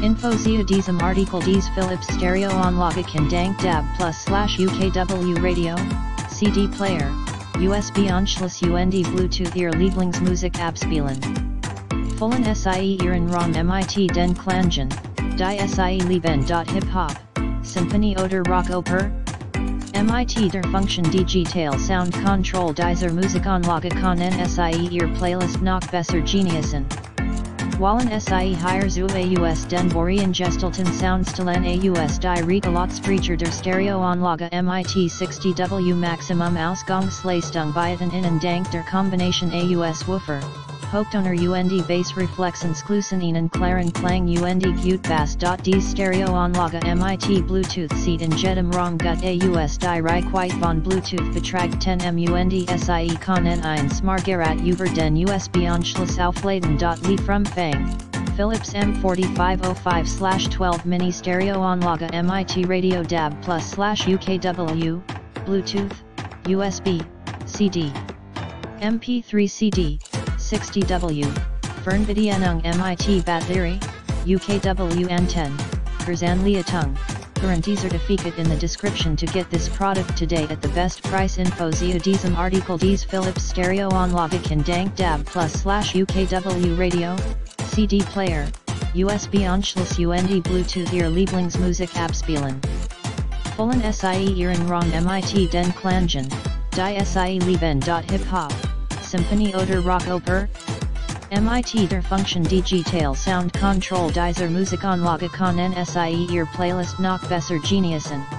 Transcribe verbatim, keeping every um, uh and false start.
Info zu diesem Artikel dies Philips Stereo Anlage dank D A B plus U K W Radio, C D Player, U S B Anschluss und Bluetooth ihr Lieblingsmusik abspielen. Vollen sie ihren Raum mit den Klängen, die sie lieben. Hip-Hop, Symphony oder Rock-Oper? Mit der Funktion Digital Sound Control dieser Musikanlage können sie ihr Playlist noch besser genießen. Wallen sie hier zu aus den Borean gestalten Soundstellen aus die Riga Lautsprecher der Stereoanlage mit sechzig Watt Maximum Ausgangsleistung beiden innen dank der Kombination aus Woofer, Hochtoner und Bassreflex-Lautsprecher innen klaren Klang und gut Bass. Die Stereoanlage mit Bluetooth sieht in jedem Raum gut aus die Reichweite von Bluetooth beträgt zehn Meter und sie können ein Smartgerät über den U S B-Anschluss aufladen. Lieferumfang, Philips M forty-five oh five slash twelve Mini Stereoanlage mit Radio D A B plus U K W, Bluetooth, U S B, C D, M P three C D, sechzig Watt, Fernbedienung mit Batterie, U K W Anten, Kursanleitung, Garantie-Zertifikat in the description to get this product today at the best price. Info zu diesem Artikel dies Philips Stereoanlage dank D A B plus U K W Radio, C D Player, U S B Anschluss und Bluetooth ihr Lieblingsmusik abspielen. Vollen sie ihren Raum mit den Klängen, die sie lieben. Hip-Hop, Symphony oder Rock-Oper? Mit der Funktion Digital Sound Control dieser Musikanlage können sie ihr Playlist noch besser genießen.